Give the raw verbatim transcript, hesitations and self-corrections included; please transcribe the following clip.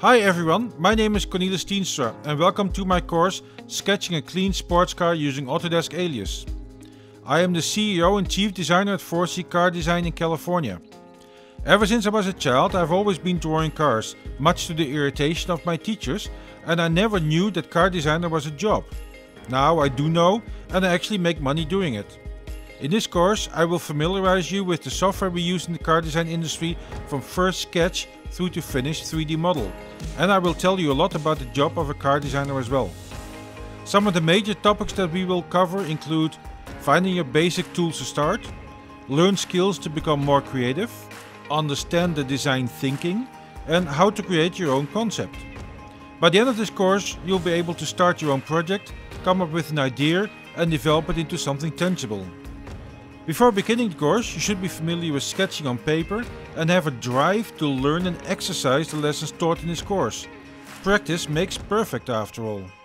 Hi everyone, my name is Cornelis Steenstra and welcome to my course Sketching a Clean Sports Car using Autodesk Alias. I am the C E O and Chief Designer at four C Car Design in California. Ever since I was a child, I've always been drawing cars, much to the irritation of my teachers, and I never knew that car designer was a job. Now I do know, and I actually make money doing it. In this course, I will familiarize you with the software we use in the car design industry from first sketch through to finished three D model. And I will tell you a lot about the job of a car designer as well. Some of the major topics that we will cover include finding your basic tools to start, learn skills to become more creative, understand the design thinking, and how to create your own concept. By the end of this course, you'll be able to start your own project, come up with an idea, and develop it into something tangible. Before beginning the course, you should be familiar with sketching on paper and have a drive to learn and exercise the lessons taught in this course. Practice makes perfect after all.